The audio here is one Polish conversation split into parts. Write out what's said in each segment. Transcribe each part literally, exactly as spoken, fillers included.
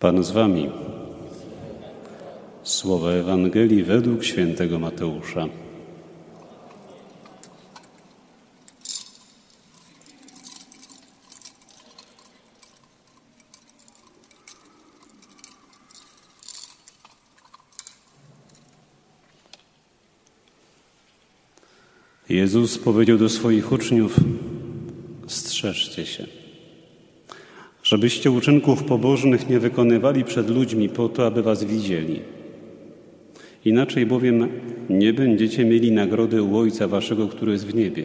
Pan z wami. Słowa Ewangelii według świętego Mateusza. Jezus powiedział do swoich uczniów: strzeżcie się, żebyście uczynków pobożnych nie wykonywali przed ludźmi po to, aby was widzieli. Inaczej bowiem nie będziecie mieli nagrody u Ojca waszego, który jest w niebie.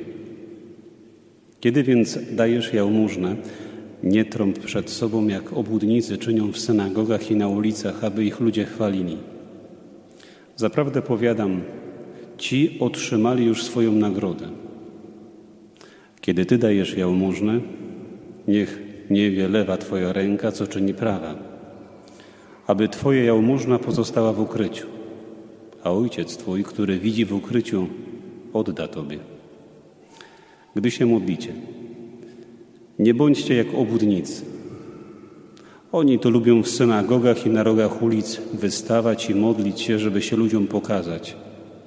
Kiedy więc dajesz jałmużnę, nie trąb przed sobą, jak obłudnicy czynią w synagogach i na ulicach, aby ich ludzie chwalili. Zaprawdę powiadam, ci otrzymali już swoją nagrodę. Kiedy ty dajesz jałmużnę, niech nie wie lewa twoja ręka, co czyni prawa, aby twoja jałmużna pozostała w ukryciu, a Ojciec Twój, który widzi w ukryciu, odda Tobie. Gdy się modlicie, nie bądźcie jak obłudnicy. Oni to lubią w synagogach i na rogach ulic wystawać i modlić się, żeby się ludziom pokazać.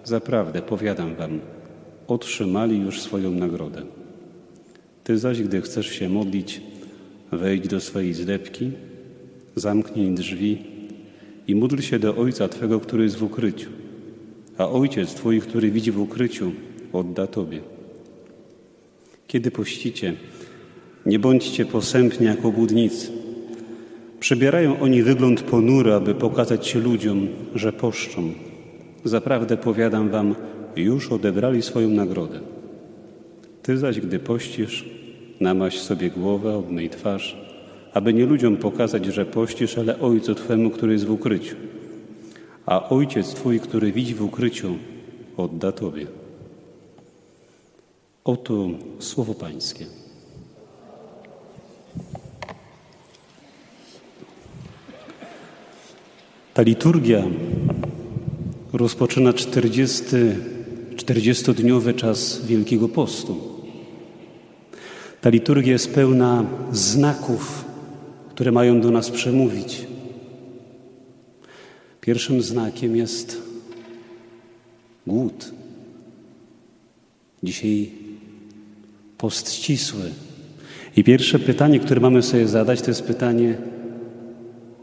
Zaprawdę, powiadam wam, otrzymali już swoją nagrodę. Ty zaś, gdy chcesz się modlić, wejdź do swojej zlepki, zamknij drzwi i módl się do Ojca Twego, który jest w ukryciu, a Ojciec Twój, który widzi w ukryciu, odda Tobie. Kiedy pościcie, nie bądźcie posępni jak obłudnicy. Przybierają oni wygląd ponury, aby pokazać się ludziom, że poszczą. Zaprawdę powiadam wam, już odebrali swoją nagrodę. Ty zaś, gdy pościsz, namaś sobie głowę, obmyj twarz, aby nie ludziom pokazać, że pościsz, ale Ojcu Twemu, który jest w ukryciu. A Ojciec Twój, który widzi w ukryciu, odda Tobie. Oto Słowo Pańskie. Ta liturgia rozpoczyna czterdziestodniowy czas Wielkiego Postu. Ta liturgia jest pełna znaków, które mają do nas przemówić. Pierwszym znakiem jest głód. Dzisiaj post ścisły. I pierwsze pytanie, które mamy sobie zadać, to jest pytanie: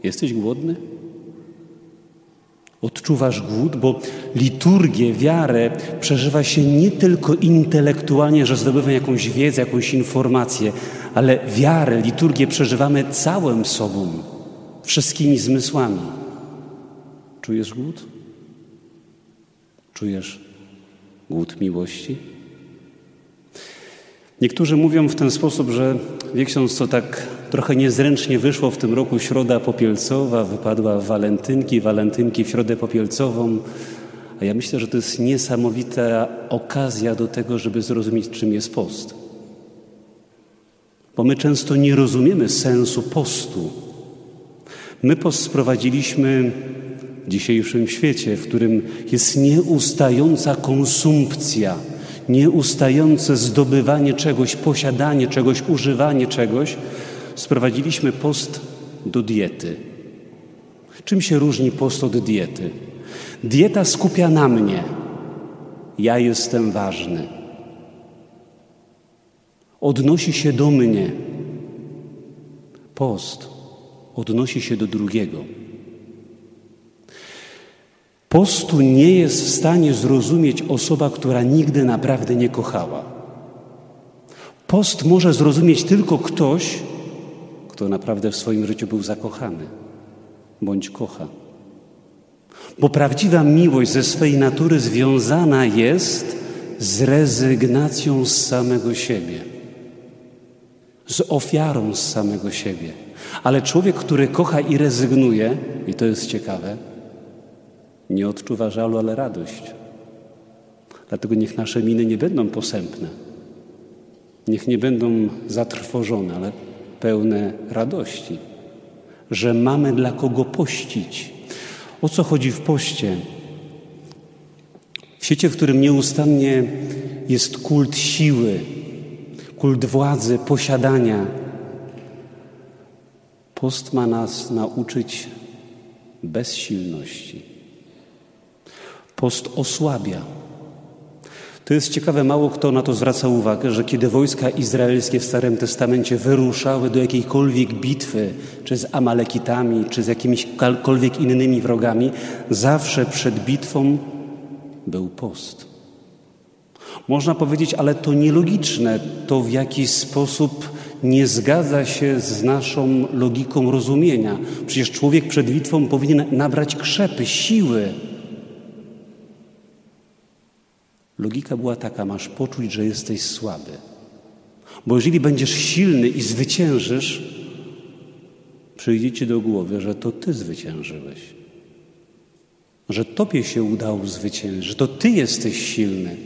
jesteś głodny? Odczuwasz głód? Bo liturgię, wiarę przeżywa się nie tylko intelektualnie, że zdobywamy jakąś wiedzę, jakąś informację, ale wiarę, liturgię przeżywamy całym sobą, wszystkimi zmysłami. Czujesz głód? Czujesz głód miłości? Niektórzy mówią w ten sposób, że wie ksiądz, to tak trochę niezręcznie wyszło w tym roku Środa Popielcowa, wypadła Walentynki, Walentynki w Środę Popielcową. A ja myślę, że to jest niesamowita okazja do tego, żeby zrozumieć, czym jest post. Bo my często nie rozumiemy sensu postu. My post sprowadziliśmy w dzisiejszym świecie, w którym jest nieustająca konsumpcja, nieustające zdobywanie czegoś, posiadanie czegoś, używanie czegoś. Sprowadziliśmy post do diety. Czym się różni post od diety? Dieta skupia na mnie. Ja jestem ważny. Odnosi się do mnie. Post odnosi się do drugiego. Postu nie jest w stanie zrozumieć osoba, która nigdy naprawdę nie kochała. Post może zrozumieć tylko ktoś, kto naprawdę w swoim życiu był zakochany bądź kocha. Bo prawdziwa miłość ze swej natury związana jest z rezygnacją z samego siebie, z ofiarą z samego siebie. Ale człowiek, który kocha i rezygnuje, i to jest ciekawe, nie odczuwa żalu, ale radość. Dlatego niech nasze miny nie będą posępne. Niech nie będą zatrwożone, ale pełne radości, że mamy dla kogo pościć. O co chodzi w poście? W świecie, w którym nieustannie jest kult siły, kult władzy, posiadania, Post ma nas nauczyć bezsilności. Post osłabia. To jest ciekawe, mało kto na to zwraca uwagę, że kiedy wojska izraelskie w Starym Testamencie wyruszały do jakiejkolwiek bitwy, czy z Amalekitami, czy z jakimikolwiek innymi wrogami, zawsze przed bitwą był post. Można powiedzieć, ale to nielogiczne, to w jakiś sposób nie zgadza się z naszą logiką rozumienia. Przecież człowiek przed bitwą powinien nabrać krzepy, siły. Logika była taka, masz poczuć, że jesteś słaby. Bo jeżeli będziesz silny i zwyciężysz, przyjdzie ci do głowy, że to ty zwyciężyłeś. Że tobie się udało zwyciężyć, że to ty jesteś silny.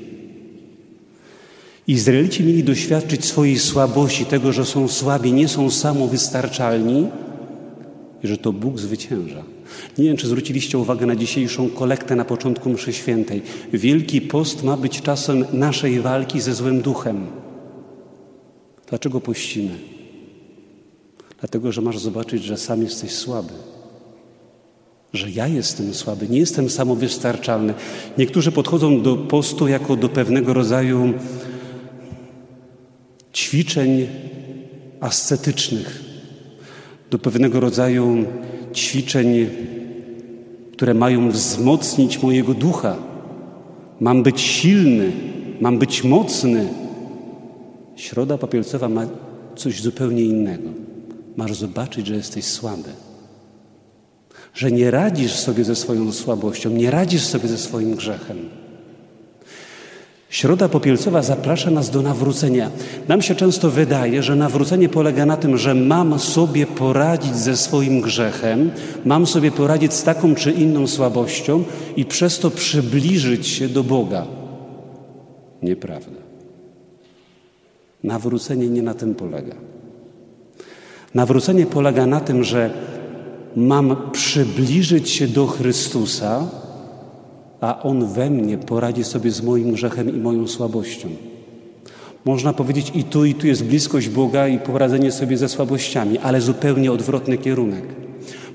Izraelici mieli doświadczyć swojej słabości, tego, że są słabi, nie są samowystarczalni i że to Bóg zwycięża. Nie wiem, czy zwróciliście uwagę na dzisiejszą kolektę na początku mszy świętej. Wielki Post ma być czasem naszej walki ze złym duchem. Dlaczego pościmy? Dlatego, że masz zobaczyć, że sam jesteś słaby. Że ja jestem słaby, nie jestem samowystarczalny. Niektórzy podchodzą do postu jako do pewnego rodzaju ćwiczeń ascetycznych, do pewnego rodzaju ćwiczeń, które mają wzmocnić mojego ducha. Mam być silny, mam być mocny. Środa Popielcowa ma coś zupełnie innego. Masz zobaczyć, że jesteś słaby. Że nie radzisz sobie ze swoją słabością, nie radzisz sobie ze swoim grzechem. Środa Popielcowa zaprasza nas do nawrócenia. Nam się często wydaje, że nawrócenie polega na tym, że mam sobie poradzić ze swoim grzechem, mam sobie poradzić z taką czy inną słabością i przez to przybliżyć się do Boga. Nieprawda. Nawrócenie nie na tym polega. Nawrócenie polega na tym, że mam przybliżyć się do Chrystusa, a On we mnie poradzi sobie z moim grzechem i moją słabością. Można powiedzieć i tu, i tu jest bliskość Boga i poradzenie sobie ze słabościami, ale zupełnie odwrotny kierunek.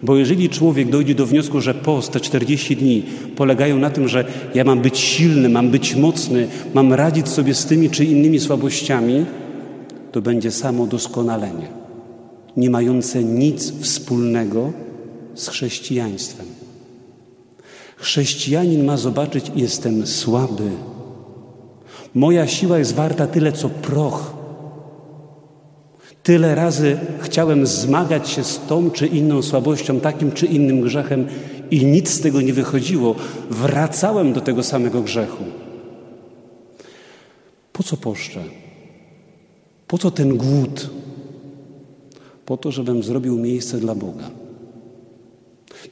Bo jeżeli człowiek dojdzie do wniosku, że post, te czterdzieści dni polegają na tym, że ja mam być silny, mam być mocny, mam radzić sobie z tymi czy innymi słabościami, to będzie samo doskonalenie, nie mające nic wspólnego z chrześcijaństwem. Chrześcijanin ma zobaczyć, jestem słaby. Moja siła jest warta tyle, co proch. Tyle razy chciałem zmagać się z tą czy inną słabością, takim czy innym grzechem i nic z tego nie wychodziło. Wracałem do tego samego grzechu. Po co poszczę? Po co ten głód? Po to, żebym zrobił miejsce dla Boga.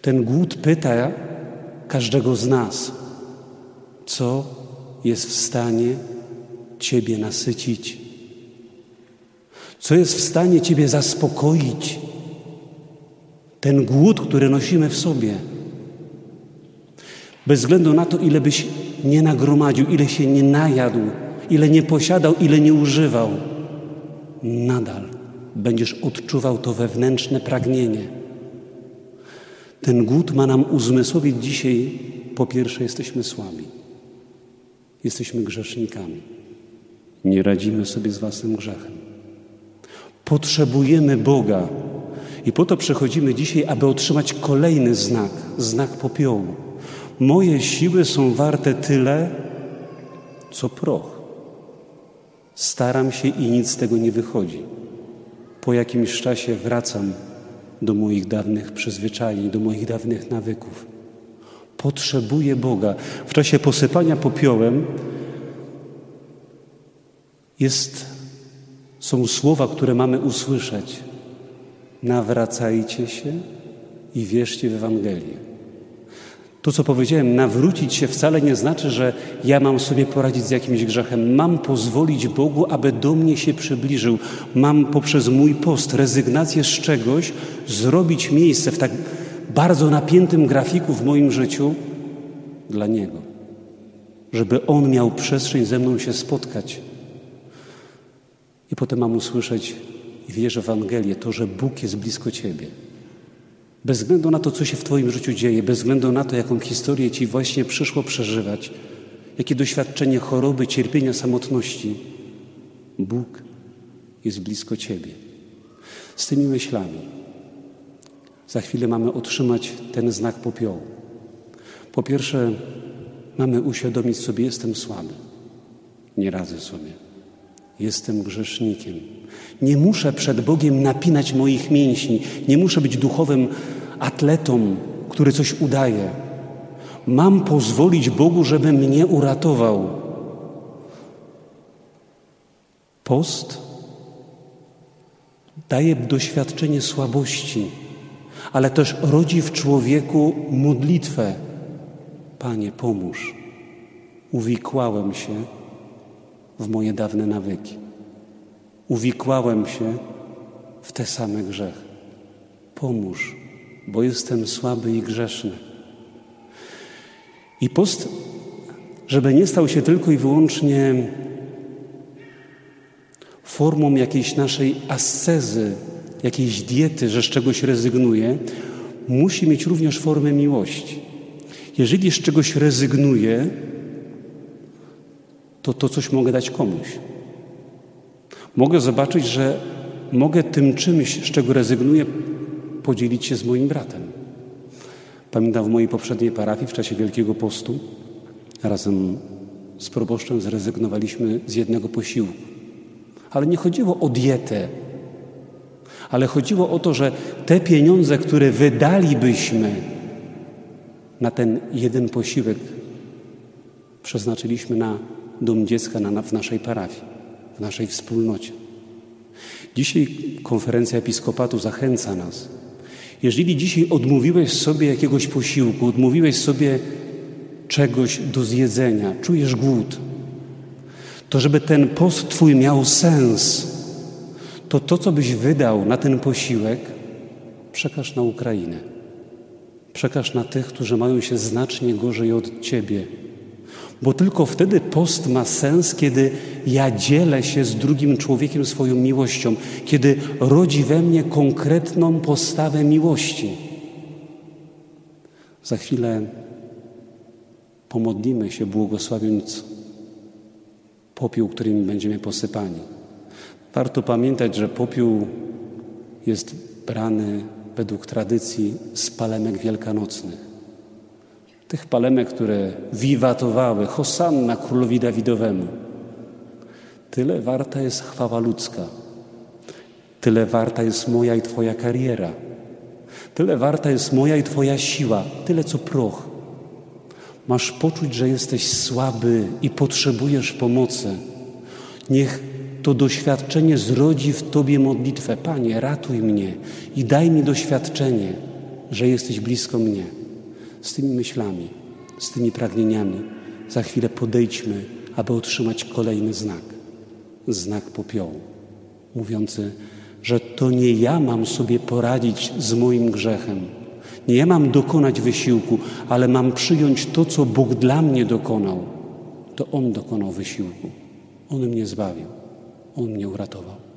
Ten głód pyta każdego z nas, co jest w stanie Ciebie nasycić, co jest w stanie Ciebie zaspokoić, ten głód, który nosimy w sobie. Bez względu na to, ile byś nie nagromadził, ile się nie najadł, ile nie posiadał, ile nie używał, nadal będziesz odczuwał to wewnętrzne pragnienie. Ten głód ma nam uzmysłowić dzisiaj, po pierwsze, jesteśmy słabi. Jesteśmy grzesznikami. Nie radzimy sobie z własnym grzechem. Potrzebujemy Boga. I po to przychodzimy dzisiaj, aby otrzymać kolejny znak, znak popiołu. Moje siły są warte tyle, co proch. Staram się i nic z tego nie wychodzi. Po jakimś czasie wracam do moich dawnych przyzwyczajeń, do moich dawnych nawyków. Potrzebuję Boga. W czasie posypania popiołem jest, są słowa, które mamy usłyszeć. Nawracajcie się i wierzcie w Ewangelię. To, co powiedziałem, nawrócić się wcale nie znaczy, że ja mam sobie poradzić z jakimś grzechem. Mam pozwolić Bogu, aby do mnie się przybliżył. Mam poprzez mój post, rezygnację z czegoś, zrobić miejsce w tak bardzo napiętym grafiku w moim życiu dla Niego. Żeby On miał przestrzeń ze mną się spotkać. I potem mam usłyszeć, i wierzę w Ewangelię, to, że Bóg jest blisko ciebie. Bez względu na to, co się w twoim życiu dzieje, bez względu na to, jaką historię ci właśnie przyszło przeżywać, jakie doświadczenie choroby, cierpienia, samotności, Bóg jest blisko ciebie. Z tymi myślami za chwilę mamy otrzymać ten znak popiołu. Po pierwsze, mamy uświadomić sobie, jestem słaby. Nie radzę sobie. Jestem grzesznikiem. Nie muszę przed Bogiem napinać moich mięśni. Nie muszę być duchowym atletą, który coś udaje. Mam pozwolić Bogu, żeby mnie uratował. Post daje doświadczenie słabości, ale też rodzi w człowieku modlitwę. Panie, pomóż. Uwikłałem się w moje dawne nawyki. Uwikłałem się w te same grzechy. Pomóż, bo jestem słaby i grzeszny. I post, żeby nie stał się tylko i wyłącznie formą jakiejś naszej ascezy, jakiejś diety, że z czegoś rezygnuje, musi mieć również formę miłości. Jeżeli z czegoś rezygnuję, to to coś mogę dać komuś. Mogę zobaczyć, że mogę tym czymś, z czego rezygnuję, podzielić się z moim bratem. Pamiętam w mojej poprzedniej parafii w czasie Wielkiego Postu razem z proboszczem zrezygnowaliśmy z jednego posiłku. Ale nie chodziło o dietę, ale chodziło o to, że te pieniądze, które wydalibyśmy na ten jeden posiłek, przeznaczyliśmy na dom dziecka na, na, w naszej parafii, w naszej wspólnocie. Dzisiaj konferencja Episkopatu zachęca nas. Jeżeli dzisiaj odmówiłeś sobie jakiegoś posiłku, odmówiłeś sobie czegoś do zjedzenia, czujesz głód, to żeby ten post twój miał sens, to to, co byś wydał na ten posiłek, przekaż na Ukrainę. Przekaż na tych, którzy mają się znacznie gorzej od ciebie. Bo tylko wtedy post ma sens, kiedy ja dzielę się z drugim człowiekiem swoją miłością, kiedy rodzi we mnie konkretną postawę miłości. Za chwilę pomodlimy się, błogosławiąc popiół, którym będziemy posypani. Warto pamiętać, że popiół jest brany według tradycji z palemek wielkanocnych. Tych palemek, które wiwatowały Hosanna Królowi Dawidowemu. Tyle warta jest chwała ludzka. Tyle warta jest moja i twoja kariera. Tyle warta jest moja i twoja siła. Tyle co proch. Masz poczuć, że jesteś słaby i potrzebujesz pomocy. Niech to doświadczenie zrodzi w tobie modlitwę. Panie, ratuj mnie i daj mi doświadczenie, że jesteś blisko mnie. Z tymi myślami, z tymi pragnieniami za chwilę podejdźmy, aby otrzymać kolejny znak. Znak popiołu, mówiący, że to nie ja mam sobie poradzić z moim grzechem. Nie ja mam dokonać wysiłku, ale mam przyjąć to, co Bóg dla mnie dokonał. To On dokonał wysiłku. On mnie zbawił. On mnie uratował.